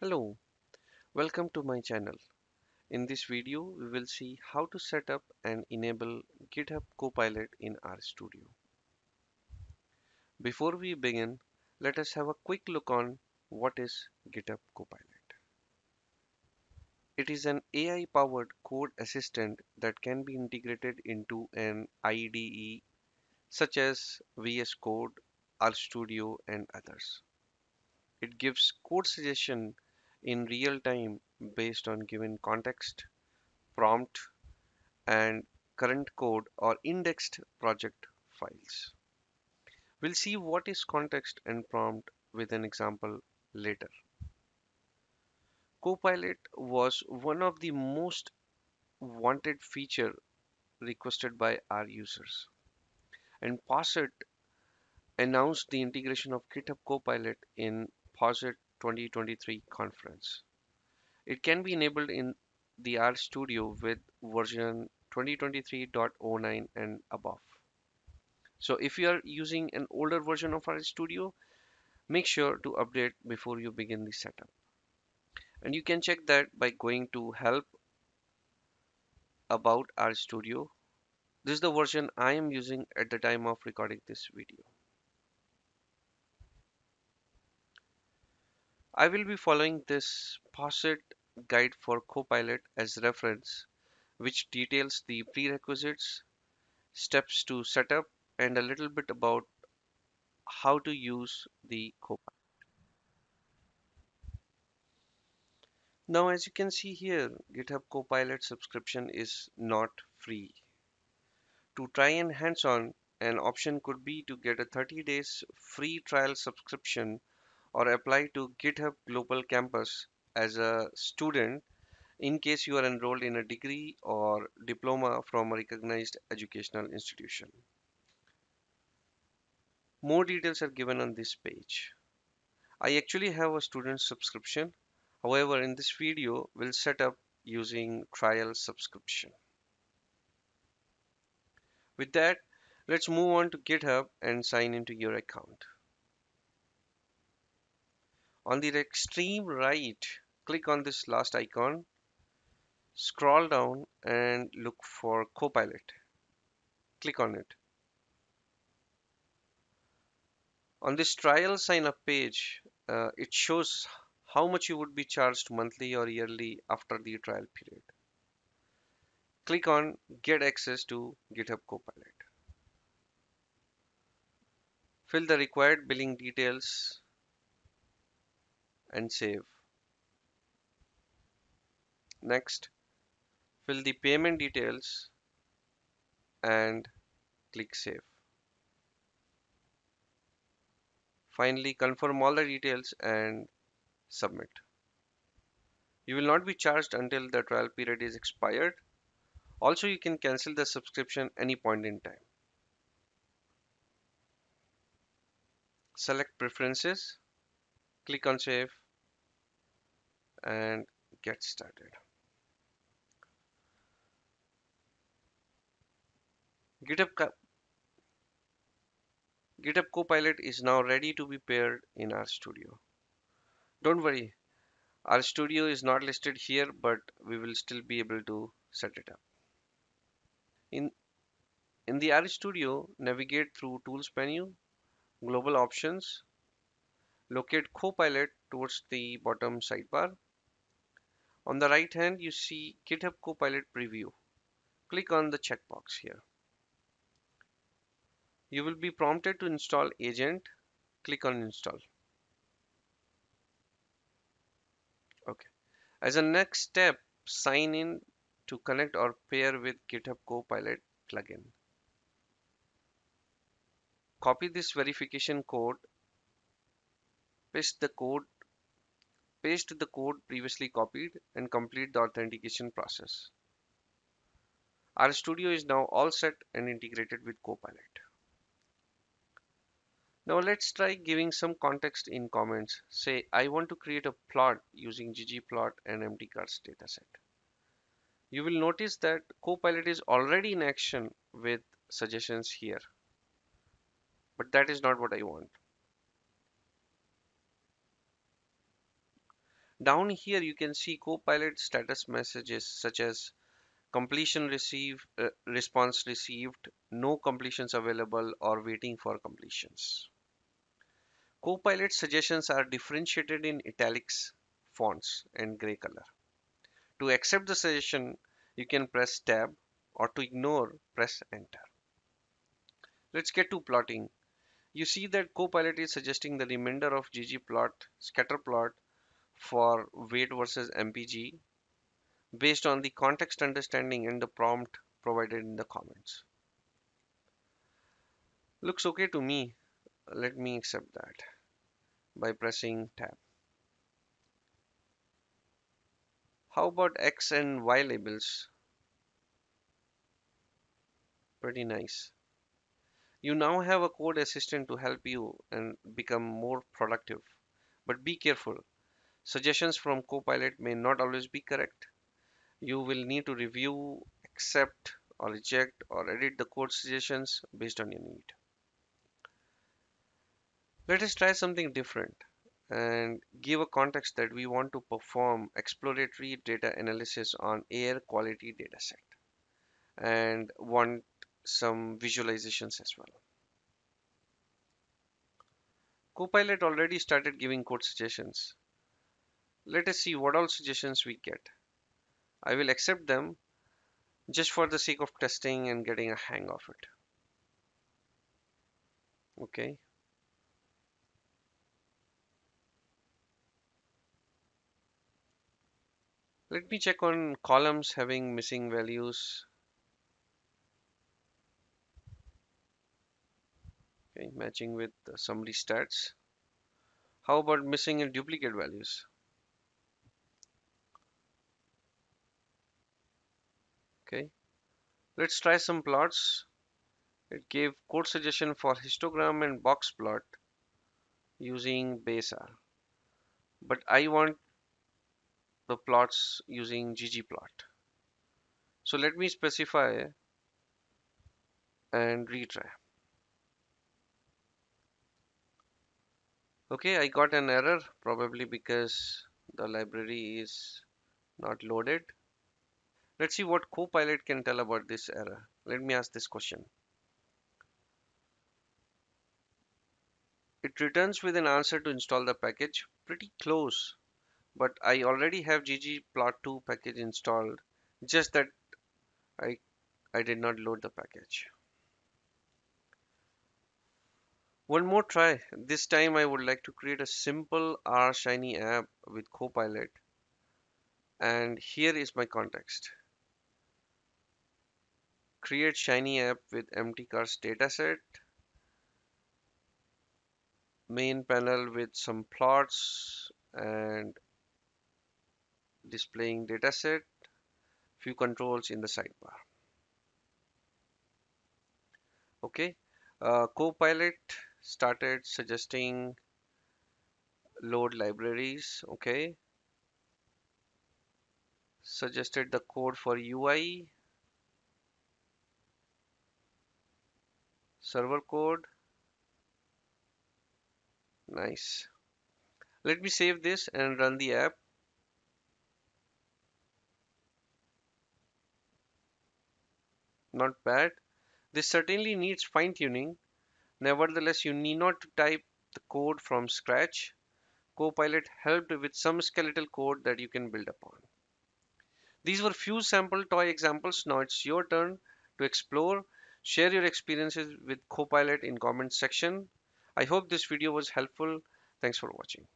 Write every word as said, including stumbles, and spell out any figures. Hello, welcome to my channel. In this video, we will see how to set up and enable GitHub Copilot in RStudio. Before we begin, let us have a quick look on what is GitHub Copilot. It is an A I-powered code assistant that can be integrated into an I D E such as V S Code, RStudio, and others. It gives code suggestion in real time based on given context, prompt, and current code or indexed project files. We'll see what is context and prompt with an example later. Copilot was one of the most wanted feature requested by our users, and Posit announced the integration of GitHub Copilot in Posit twenty twenty-three conference. It can be enabled in the RStudio with version twenty twenty-three point oh nine and above. So if you are using an older version of RStudio, make sure to update before you begin the setup. And you can check that by going to Help, About RStudio. This is the version I am using at the time of recording this video. I will be following this Posit guide for Copilot as reference, which details the prerequisites, steps to set up, and a little bit about how to use the Copilot. Now, as you can see here, GitHub Copilot subscription is not free. To try and hands-on, an option could be to get a thirty days free trial subscription or apply to GitHub Global Campus as a student in case you are enrolled in a degree or diploma from a recognized educational institution. More details are given on this page. I actually have a student subscription. However, in this video, we'll set up using trial subscription. With that, let's move on to GitHub and sign into your account. On the extreme right, click on this last icon, scroll down and look for Copilot. Click on it. On this trial sign up page, uh, it shows how much you would be charged monthly or yearly after the trial period. Click on Get Access to GitHub Copilot. Fill the required billing details and save. Next, fill the payment details and click Save. Finally, confirm all the details and submit. You will not be charged until the trial period is expired. Also, you can cancel the subscription any point in time. Select Preferences, click on Save, and get started. GitHub, Co GitHub Copilot is now ready to be paired in RStudio. Don't worry, RStudio is not listed here, but we will still be able to set it up. In, in the RStudio, navigate through Tools menu, Global Options, locate Copilot towards the bottom sidebar. On the right hand, you see GitHub Copilot Preview. Click on the checkbox here. You will be prompted to install agent. Click on Install. Okay. As a next step, sign in to connect or pair with GitHub Copilot plugin. Copy this verification code. Paste the code, paste the code previously copied and complete the authentication process. RStudio is now all set and integrated with Copilot. Now let's try giving some context in comments. Say, I want to create a plot using ggplot and mtcars dataset. You will notice that Copilot is already in action with suggestions here. But that is not what I want. Down here you can see Copilot status messages such as completion received, uh, response received, no completions available, or waiting for completions. Copilot suggestions are differentiated in italics, fonts, and gray color. To accept the suggestion, you can press tab, or to ignore, press enter. Let's get to plotting. You see that Copilot is suggesting the remainder of ggplot, scatterplot for weight versus M P G based on the context understanding and the prompt provided in the comments. Looks okay to me. Let me accept that by pressing tab. How about X and Y labels? Pretty nice. You now have a code assistant to help you and become more productive. But be careful. Suggestions from Copilot may not always be correct. You will need to review, accept, or reject, or edit the code suggestions based on your need. Let us try something different and give a context that we want to perform exploratory data analysis on air quality dataset and want some visualizations as well. Copilot already started giving code suggestions. Let us see what all suggestions we get. I will accept them just for the sake of testing and getting a hang of it. Okay. Let me check on columns having missing values. Okay, matching with the summary stats. How about missing and duplicate values? Okay, let's try some plots. It gave code suggestion for histogram and box plot using base R, but I want the plots using ggplot. So let me specify and retry. Okay, I got an error, probably because the library is not loaded. Let's see what Copilot can tell about this error. Let me ask this question. It returns with an answer to install the package. Pretty close, but I already have ggplot two package installed, just that I, I did not load the package. One more try. This time I would like to create a simple R Shiny app with Copilot. And here is my context. Create Shiny app with mtcars dataset. Main panel with some plots and displaying dataset. Few controls in the sidebar. Okay. Uh, Copilot started suggesting load libraries. Okay, suggested the code for U I, server code. Nice. Let me save this and run the app. Not bad. This certainly needs fine-tuning. Nevertheless, you need not to type the code from scratch. Copilot helped with some skeletal code that you can build upon. These were few sample toy examples. Now it's your turn to explore. Share your experiences with Copilot in comments section. I hope this video was helpful. Thanks for watching.